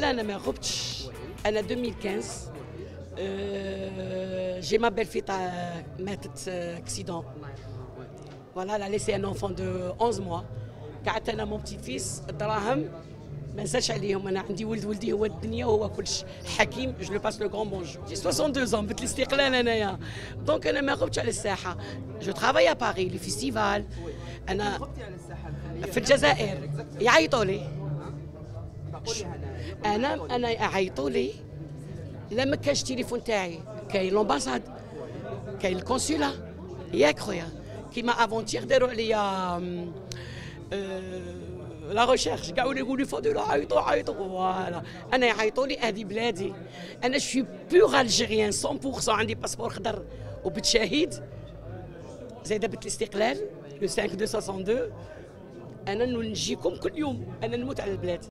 لا أنا ما غبتش، أنا 2015 j'ai ma belle-fille ماتت accident. Voilà, elle a laissé un enfant de 11 mois. قعدت أنا مون بتي فيس الدراهم ما نسالش عليهم، أنا عندي ولد، ولدي هو الدنيا وهو كلش. حكيم جو لو باس لو كرون بونجور. جي 62 ans بنت الاستقلال أنايا، دونك أنا ما غبتش على الساحة. جو ترافاي أ باغي لي فيستيفال. أنا في الجزائر يعيطوا لي، أنا يعيطوا لي. لما كانش التليفون تاعي كاين لومباساد، كاين الكونسولا ياك خويا. كيما افونتير داروا عليا لا ريشيرش، كاع ولا يقولوا فضلوا عيطوا عيطوا. فوالا انا يعيطوا لي، هذه بلادي، انا شوي بور الجيريان 100%، عندي باسبور خضر وبنت شهيد زايده بنت الاستقلال لو 5262. انا نجيكم كل يوم، انا نموت على البلاد.